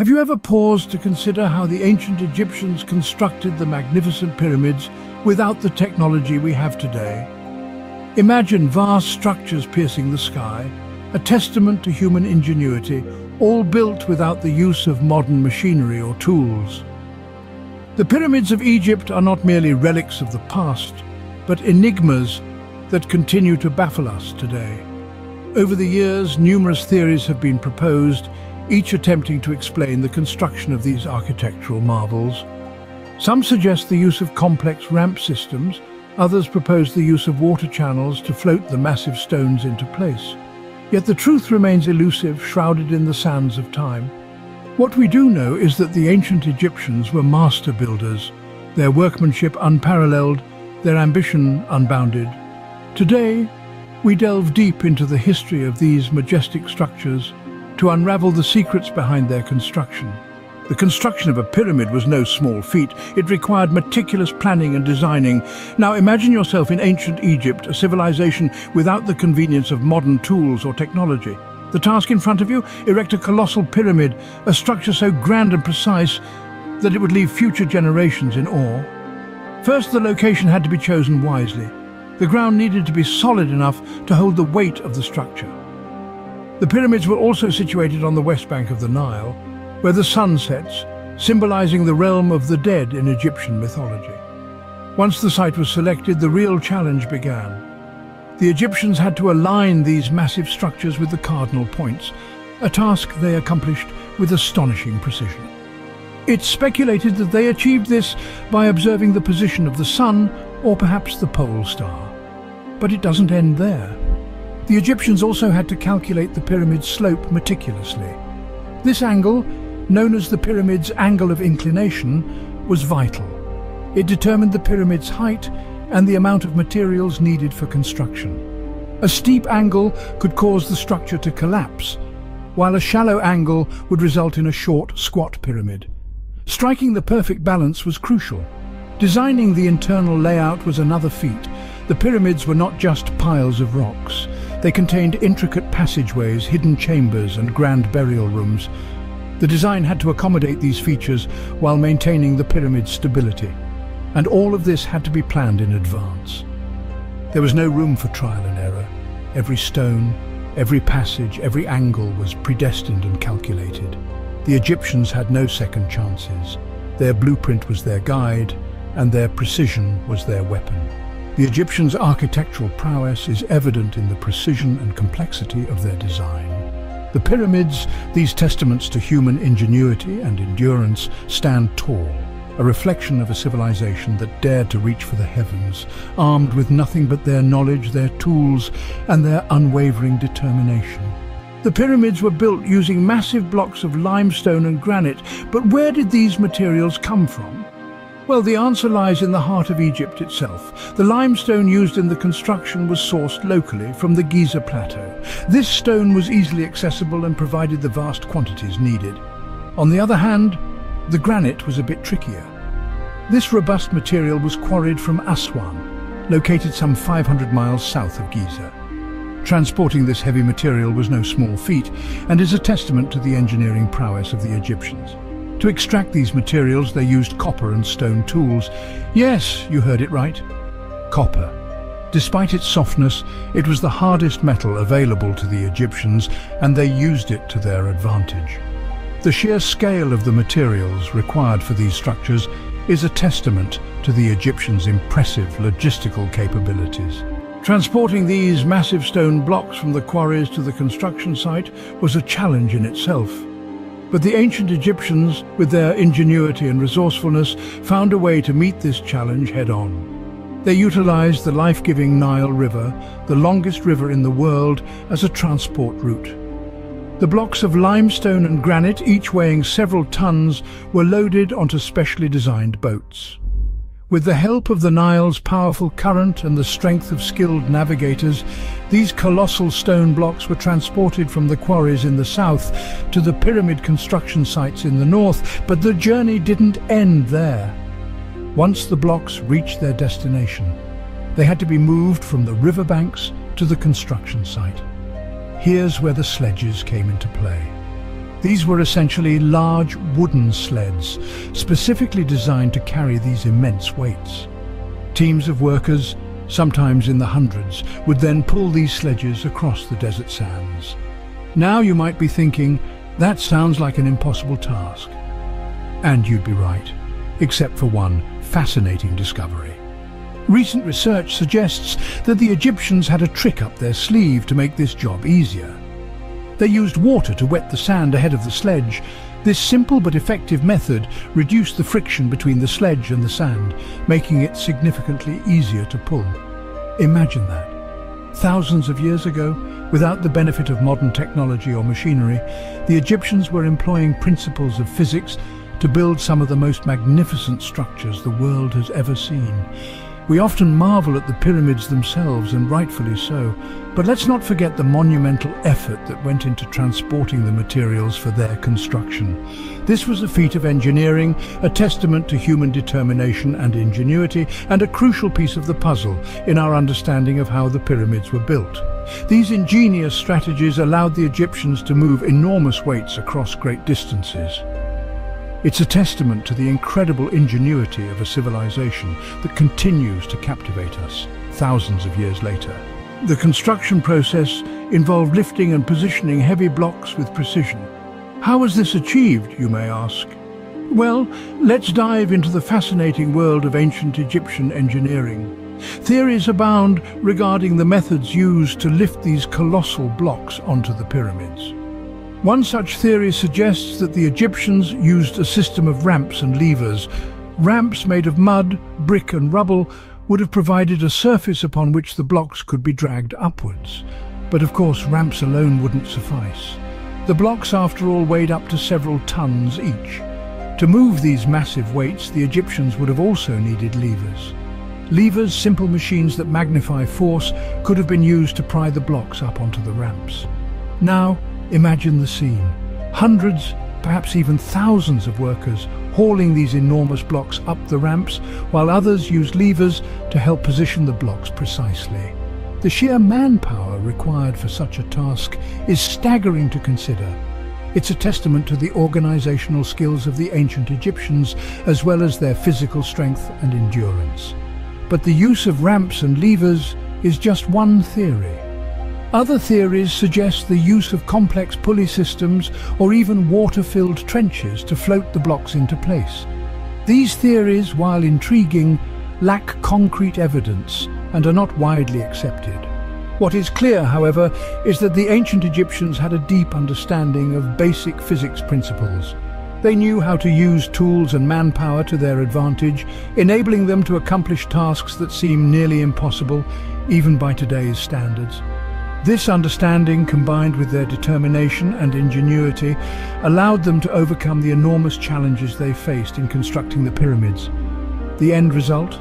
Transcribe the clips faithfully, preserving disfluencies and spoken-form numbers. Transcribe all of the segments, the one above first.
Have you ever paused to consider how the ancient Egyptians constructed the magnificent pyramids without the technology we have today? Imagine vast structures piercing the sky, a testament to human ingenuity, all built without the use of modern machinery or tools. The pyramids of Egypt are not merely relics of the past, but enigmas that continue to baffle us today. Over the years, numerous theories have been proposed, each attempting to explain the construction of these architectural marvels. Some suggest the use of complex ramp systems, others propose the use of water channels to float the massive stones into place. Yet the truth remains elusive, shrouded in the sands of time. What we do know is that the ancient Egyptians were master builders, their workmanship unparalleled, their ambition unbounded. Today, we delve deep into the history of these majestic structures to unravel the secrets behind their construction. The construction of a pyramid was no small feat. It required meticulous planning and designing. Now imagine yourself in ancient Egypt, a civilization without the convenience of modern tools or technology. The task in front of you? Erect a colossal pyramid, a structure so grand and precise that it would leave future generations in awe. First, the location had to be chosen wisely. The ground needed to be solid enough to hold the weight of the structure. The pyramids were also situated on the west bank of the Nile, where the sun sets, symbolizing the realm of the dead in Egyptian mythology. Once the site was selected, the real challenge began. The Egyptians had to align these massive structures with the cardinal points, a task they accomplished with astonishing precision. It's speculated that they achieved this by observing the position of the sun or perhaps the pole star. But it doesn't end there. The Egyptians also had to calculate the pyramid's slope meticulously. This angle, known as the pyramid's angle of inclination, was vital. It determined the pyramid's height and the amount of materials needed for construction. A steep angle could cause the structure to collapse, while a shallow angle would result in a short, squat pyramid. Striking the perfect balance was crucial. Designing the internal layout was another feat. The pyramids were not just piles of rocks. They contained intricate passageways, hidden chambers, and grand burial rooms. The design had to accommodate these features while maintaining the pyramid's stability. And all of this had to be planned in advance. There was no room for trial and error. Every stone, every passage, every angle was predestined and calculated. The Egyptians had no second chances. Their blueprint was their guide, and their precision was their weapon. The Egyptians' architectural prowess is evident in the precision and complexity of their design. The pyramids, these testaments to human ingenuity and endurance, stand tall, a reflection of a civilization that dared to reach for the heavens, armed with nothing but their knowledge, their tools, and their unwavering determination. The pyramids were built using massive blocks of limestone and granite, but where did these materials come from? Well, the answer lies in the heart of Egypt itself. The limestone used in the construction was sourced locally from the Giza plateau. This stone was easily accessible and provided the vast quantities needed. On the other hand, the granite was a bit trickier. This robust material was quarried from Aswan, located some five hundred miles south of Giza. Transporting this heavy material was no small feat and is a testament to the engineering prowess of the Egyptians. To extract these materials, they used copper and stone tools. Yes, you heard it right. Copper. Despite its softness, it was the hardest metal available to the Egyptians, and they used it to their advantage. The sheer scale of the materials required for these structures is a testament to the Egyptians' impressive logistical capabilities. Transporting these massive stone blocks from the quarries to the construction site was a challenge in itself. But the ancient Egyptians, with their ingenuity and resourcefulness, found a way to meet this challenge head-on. They utilized the life-giving Nile River, the longest river in the world, as a transport route. The blocks of limestone and granite, each weighing several tons, were loaded onto specially designed boats. With the help of the Nile's powerful current and the strength of skilled navigators, these colossal stone blocks were transported from the quarries in the south to the pyramid construction sites in the north, but the journey didn't end there. Once the blocks reached their destination, they had to be moved from the riverbanks to the construction site. Here's where the sledges came into play. These were essentially large wooden sleds, specifically designed to carry these immense weights. Teams of workers, sometimes in the hundreds, would then pull these sledges across the desert sands. Now you might be thinking, that sounds like an impossible task. And you'd be right, except for one fascinating discovery. Recent research suggests that the Egyptians had a trick up their sleeve to make this job easier. They used water to wet the sand ahead of the sledge. This simple but effective method reduced the friction between the sledge and the sand, making it significantly easier to pull. Imagine that. Thousands of years ago, without the benefit of modern technology or machinery, the Egyptians were employing principles of physics to build some of the most magnificent structures the world has ever seen. We often marvel at the pyramids themselves, and rightfully so, but let's not forget the monumental effort that went into transporting the materials for their construction. This was a feat of engineering, a testament to human determination and ingenuity, and a crucial piece of the puzzle in our understanding of how the pyramids were built. These ingenious strategies allowed the Egyptians to move enormous weights across great distances. It's a testament to the incredible ingenuity of a civilization that continues to captivate us thousands of years later. The construction process involved lifting and positioning heavy blocks with precision. How was this achieved, you may ask? Well, let's dive into the fascinating world of ancient Egyptian engineering. Theories abound regarding the methods used to lift these colossal blocks onto the pyramids. One such theory suggests that the Egyptians used a system of ramps and levers. Ramps made of mud, brick and rubble would have provided a surface upon which the blocks could be dragged upwards. But of course, ramps alone wouldn't suffice. The blocks, after all, weighed up to several tons each. To move these massive weights, the Egyptians would have also needed levers. Levers, simple machines that magnify force, could have been used to pry the blocks up onto the ramps. Now, imagine the scene. Hundreds, perhaps even thousands of workers hauling these enormous blocks up the ramps, while others use levers to help position the blocks precisely. The sheer manpower required for such a task is staggering to consider. It's a testament to the organizational skills of the ancient Egyptians, as well as their physical strength and endurance. But the use of ramps and levers is just one theory. Other theories suggest the use of complex pulley systems or even water-filled trenches to float the blocks into place. These theories, while intriguing, lack concrete evidence and are not widely accepted. What is clear, however, is that the ancient Egyptians had a deep understanding of basic physics principles. They knew how to use tools and manpower to their advantage, enabling them to accomplish tasks that seem nearly impossible, even by today's standards. This understanding, combined with their determination and ingenuity, allowed them to overcome the enormous challenges they faced in constructing the pyramids. The end result?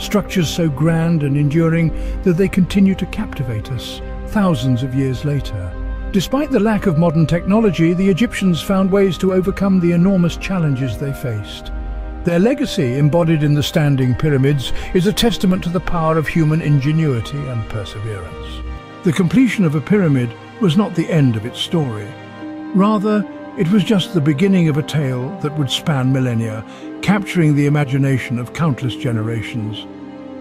Structures so grand and enduring that they continue to captivate us thousands of years later. Despite the lack of modern technology, the Egyptians found ways to overcome the enormous challenges they faced. Their legacy, embodied in the standing pyramids, is a testament to the power of human ingenuity and perseverance. The completion of a pyramid was not the end of its story. Rather, it was just the beginning of a tale that would span millennia, capturing the imagination of countless generations.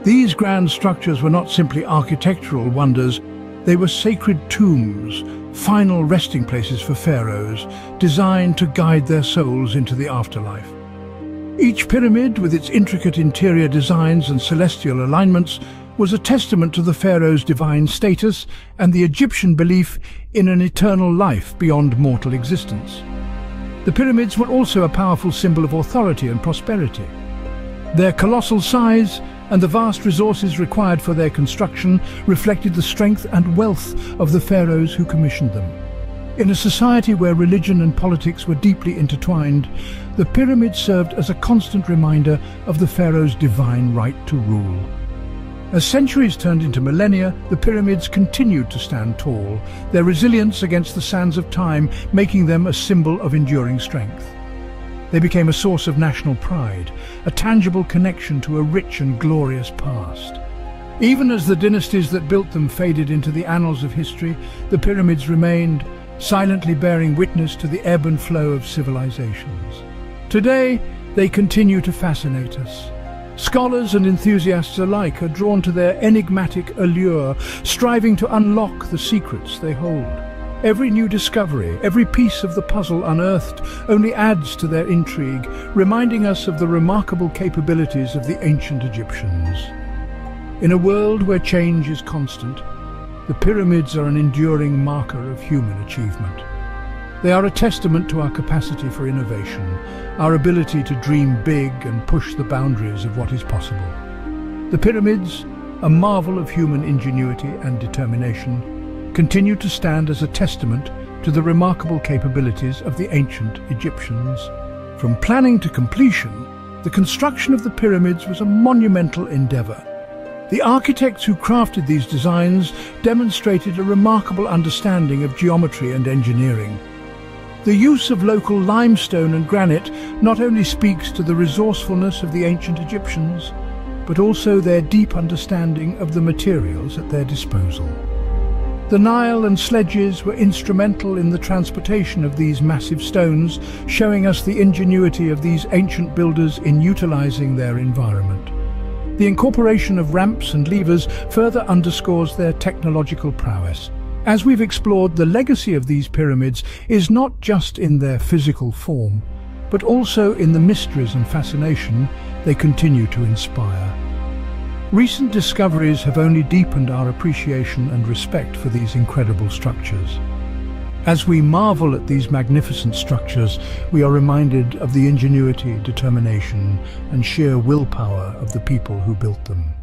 These grand structures were not simply architectural wonders, they were sacred tombs, final resting places for pharaohs, designed to guide their souls into the afterlife. Each pyramid, with its intricate interior designs and celestial alignments, was a testament to the pharaoh's divine status and the Egyptian belief in an eternal life beyond mortal existence. The pyramids were also a powerful symbol of authority and prosperity. Their colossal size and the vast resources required for their construction reflected the strength and wealth of the pharaohs who commissioned them. In a society where religion and politics were deeply intertwined, the pyramids served as a constant reminder of the pharaoh's divine right to rule. As centuries turned into millennia, the pyramids continued to stand tall, their resilience against the sands of time making them a symbol of enduring strength. They became a source of national pride, a tangible connection to a rich and glorious past. Even as the dynasties that built them faded into the annals of history, the pyramids remained silently bearing witness to the ebb and flow of civilizations. Today, they continue to fascinate us. Scholars and enthusiasts alike are drawn to their enigmatic allure, striving to unlock the secrets they hold. Every new discovery, every piece of the puzzle unearthed, only adds to their intrigue, reminding us of the remarkable capabilities of the ancient Egyptians. In a world where change is constant, the pyramids are an enduring marker of human achievement. They are a testament to our capacity for innovation, our ability to dream big and push the boundaries of what is possible. The pyramids, a marvel of human ingenuity and determination, continue to stand as a testament to the remarkable capabilities of the ancient Egyptians. From planning to completion, the construction of the pyramids was a monumental endeavor. The architects who crafted these designs demonstrated a remarkable understanding of geometry and engineering. The use of local limestone and granite not only speaks to the resourcefulness of the ancient Egyptians, but also their deep understanding of the materials at their disposal. The Nile and sledges were instrumental in the transportation of these massive stones, showing us the ingenuity of these ancient builders in utilizing their environment. The incorporation of ramps and levers further underscores their technological prowess. As we've explored, the legacy of these pyramids is not just in their physical form, but also in the mysteries and fascination they continue to inspire. Recent discoveries have only deepened our appreciation and respect for these incredible structures. As we marvel at these magnificent structures, we are reminded of the ingenuity, determination, and sheer willpower of the people who built them.